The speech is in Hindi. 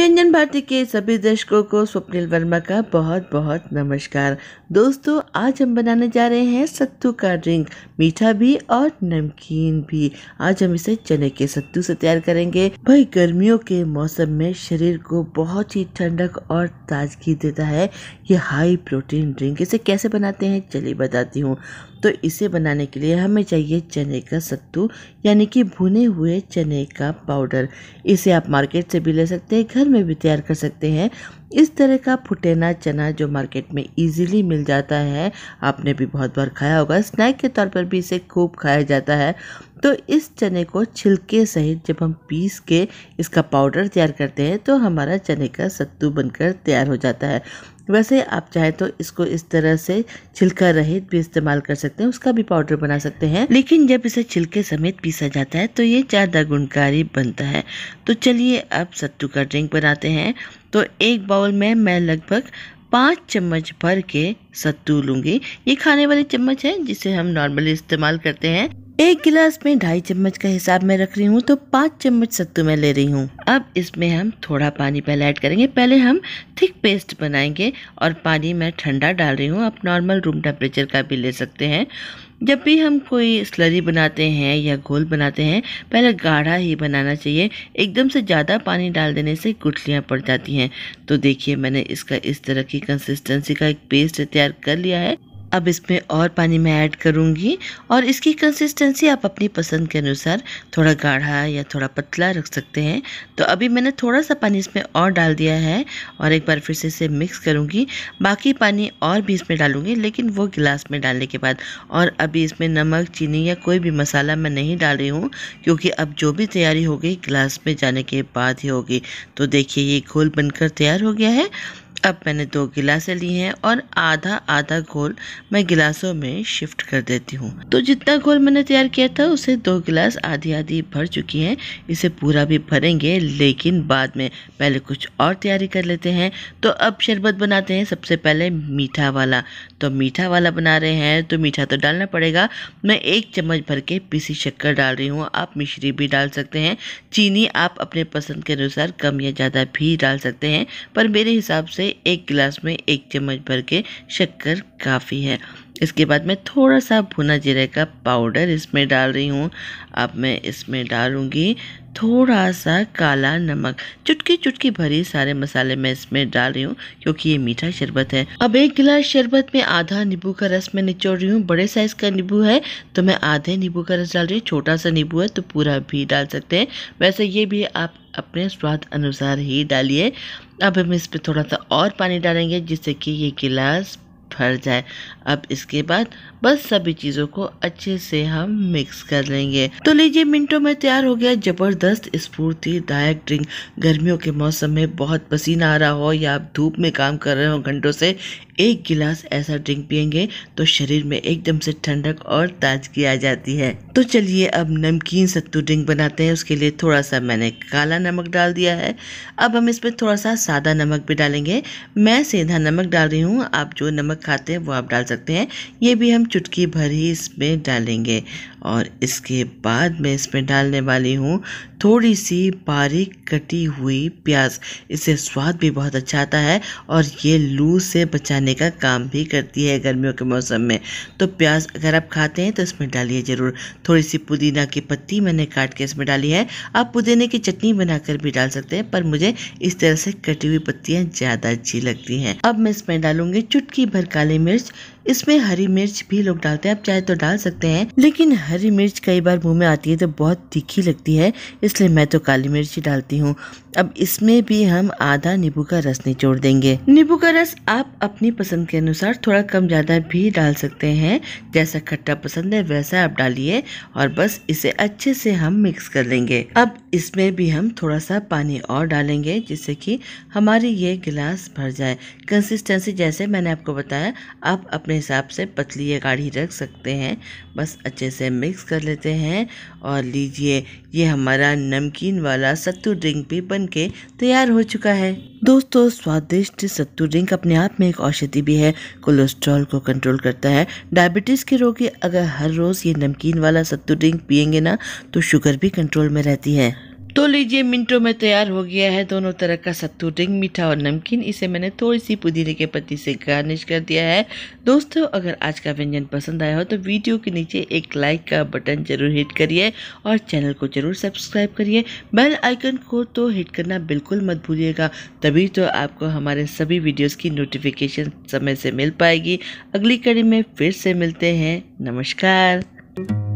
व्यंजन भारती के सभी दर्शकों को स्वप्निल वर्मा का बहुत बहुत नमस्कार। दोस्तों, आज हम बनाने जा रहे हैं सत्तू का ड्रिंक, मीठा भी और नमकीन भी। आज हम इसे चने के सत्तू से तैयार करेंगे। भाई, गर्मियों के मौसम में शरीर को बहुत ही ठंडक और ताजगी देता है ये हाई प्रोटीन ड्रिंक। इसे कैसे बनाते हैं चलिए बताती हूँ। तो इसे बनाने के लिए हमें चाहिए चने का सत्तू, यानी कि भुने हुए चने का पाउडर। इसे आप मार्केट से भी ले सकते हैं, घर में भी तैयार कर सकते हैं। इस तरह का फुटेना चना जो मार्केट में इजीली मिल जाता है, आपने भी बहुत बार खाया होगा, स्नैक के तौर पर भी इसे खूब खाया जाता है। तो इस चने को छिलके सहित जब हम पीस के इसका पाउडर तैयार करते हैं तो हमारा चने का सत्तू बनकर तैयार हो जाता है। वैसे आप चाहे तो इसको इस तरह से छिलका रहित भी इस्तेमाल कर सकते हैं, उसका भी पाउडर बना सकते हैं, लेकिन जब इसे छिलके समेत पीसा जाता है तो ये ज़्यादा गुणकारी बनता है। तो चलिए अब सत्तू का ड्रिंक बनाते हैं। तो एक बाउल में मैं लगभग 5 चम्मच भर के सत्तू लूँगी। ये खाने वाले चम्मच है जिसे हम नॉर्मली इस्तेमाल करते हैं। एक गिलास में 2.5 चम्मच का हिसाब मैं रख रही हूँ, तो 5 चम्मच सत्तू मैं ले रही हूँ। अब इसमें हम थोड़ा पानी पहले ऐड करेंगे। पहले हम थिक पेस्ट बनाएंगे और पानी मैं ठंडा डाल रही हूँ, आप नॉर्मल रूम टेम्परेचर का भी ले सकते हैं। जब भी हम कोई स्लरी बनाते हैं या घोल बनाते हैं पहले गाढ़ा ही बनाना चाहिए, एकदम से ज़्यादा पानी डाल देने से गुठलियाँ पड़ जाती हैं। तो देखिए मैंने इसका इस तरह की कंसिस्टेंसी का एक पेस्ट तैयार कर लिया है। अब इसमें और पानी मैं ऐड करूँगी और इसकी कंसिस्टेंसी आप अपनी पसंद के अनुसार थोड़ा गाढ़ा या थोड़ा पतला रख सकते हैं। तो अभी मैंने थोड़ा सा पानी इसमें और डाल दिया है और एक बार फिर से इसे मिक्स करूँगी। बाकी पानी और भी इसमें डालूँगी, लेकिन वो गिलास में डालने के बाद। और अभी इसमें नमक, चीनी या कोई भी मसाला मैं नहीं डाल रही हूँ, क्योंकि अब जो भी तैयारी होगी गिलास में जाने के बाद ही होगी। तो देखिए ये घोल बनकर तैयार हो गया है। अब मैंने 2 गिलासें ली हैं और आधा आधा घोल मैं गिलासों में शिफ्ट कर देती हूँ। तो जितना घोल मैंने तैयार किया था उसे 2 गिलास आधी आधी भर चुकी हैं। इसे पूरा भी भरेंगे लेकिन बाद में, पहले कुछ और तैयारी कर लेते हैं। तो अब शरबत बनाते हैं। सबसे पहले मीठा वाला, तो मीठा वाला बना रहे हैं तो मीठा तो डालना पड़ेगा। मैं 1 चम्मच भर के पीसी शक्कर डाल रही हूँ, आप मिश्री भी डाल सकते हैं। चीनी आप अपने पसंद के अनुसार कम या ज़्यादा भी डाल सकते हैं, पर मेरे हिसाब से 1 गिलास में 1 चम्मच भर के शक्कर काफ़ी है। इसके बाद मैं थोड़ा सा भुना जीरे का पाउडर इसमें डाल रही हूँ। अब मैं इसमें डालूँगी थोड़ा सा काला नमक, चुटकी चुटकी भरी सारे मसाले मैं इसमें डाल रही हूँ क्योंकि ये मीठा शरबत है। अब 1 गिलास शरबत में आधा नींबू का रस मैं निचोड़ रही हूँ। बड़े साइज का नींबू है तो मैं आधे नींबू का रस डाल रही हूँ, छोटा सा नींबू है तो पूरा भी डाल सकते हैं। वैसे ये भी आप अपने स्वाद अनुसार ही डालिए। अब हम इस पर थोड़ा सा और पानी डालेंगे जिससे कि ये गिलास भर जाए। अब इसके बाद बस सभी चीज़ों को अच्छे से हम मिक्स कर लेंगे। तो लीजिए मिनटों में तैयार हो गया ज़बरदस्त स्फूर्तिदायक ड्रिंक। गर्मियों के मौसम में बहुत पसीना आ रहा हो या आप धूप में काम कर रहे हो घंटों से, 1 गिलास ऐसा ड्रिंक पियेंगे तो शरीर में एकदम से ठंडक और ताजगी आ जाती है। तो चलिए अब नमकीन सत्तू ड्रिंक बनाते हैं। उसके लिए थोड़ा सा मैंने काला नमक डाल दिया है। अब हम इसमें थोड़ा सा सादा नमक भी डालेंगे। मैं सीधा नमक डाल रही हूँ, आप जो नमक खाते हैं वो आप डाल सकते हैं। ये भी हम चुटकी भर ही इसमें डालेंगे। और इसके बाद मैं इसमें डालने वाली हूँ थोड़ी सी बारीक कटी हुई प्याज। इससे स्वाद भी बहुत अच्छा आता है और ये लू से बचाने का काम भी करती है गर्मियों के मौसम में। तो प्याज अगर आप खाते हैं तो इसमें डालिए ज़रूर। थोड़ी सी पुदीना की पत्ती मैंने काट के इसमें डाली है, आप पुदीने की चटनी बनाकर भी डाल सकते हैं, पर मुझे इस तरह से कटी हुई पत्तियाँ ज़्यादा अच्छी लगती हैं। अब मैं इसमें डालूँगी चुटकी भर काली मिर्च। इसमें हरी मिर्च भी लोग डालते हैं, आप चाहे तो डाल सकते हैं, लेकिन हरी मिर्च कई बार मुंह में आती है तो बहुत तीखी लगती है, इसलिए मैं तो काली मिर्च ही डालती हूँ। अब इसमें भी हम आधा नींबू का रस निचोड़ देंगे। नींबू का रस आप अपनी पसंद के अनुसार थोड़ा कम ज़्यादा भी डाल सकते हैं, जैसा खट्टा पसंद है वैसा आप डालिए। और बस इसे अच्छे से हम मिक्स कर लेंगे। अब इसमें भी हम थोड़ा सा पानी और डालेंगे जिससे कि हमारी ये गिलास भर जाए। कंसिस्टेंसी जैसे मैंने आपको बताया, आप अपने हिसाब से पतली या गाढ़ी रख सकते हैं। बस अच्छे से मिक्स कर लेते हैं और लीजिए ये हमारा नमकीन वाला सत्तू ड्रिंक भी बनके तैयार हो चुका है। दोस्तों, स्वादिष्ट सत्तू ड्रिंक अपने आप में एक औषधि भी है, कोलेस्ट्रॉल को कंट्रोल करता है। डायबिटीज़ के रोगी अगर हर रोज़ ये नमकीन वाला सत्तू ड्रिंक पियेंगे ना तो शुगर भी कंट्रोल में रहती है। तो लीजिए मिनटों में तैयार हो गया है दोनों तरह का सत्तू ड्रिंक, मीठा और नमकीन। इसे मैंने थोड़ी सी पुदीने के पत्ती से गार्निश कर दिया है। दोस्तों, अगर आज का व्यंजन पसंद आया हो तो वीडियो के नीचे एक लाइक का बटन जरूर हिट करिए और चैनल को जरूर सब्सक्राइब करिए। बेल आइकन को तो हिट करना बिल्कुल मत भूलिएगा, तभी तो आपको हमारे सभी वीडियोज़ की नोटिफिकेशन समय से मिल पाएगी। अगली कड़ी में फिर से मिलते हैं। नमस्कार।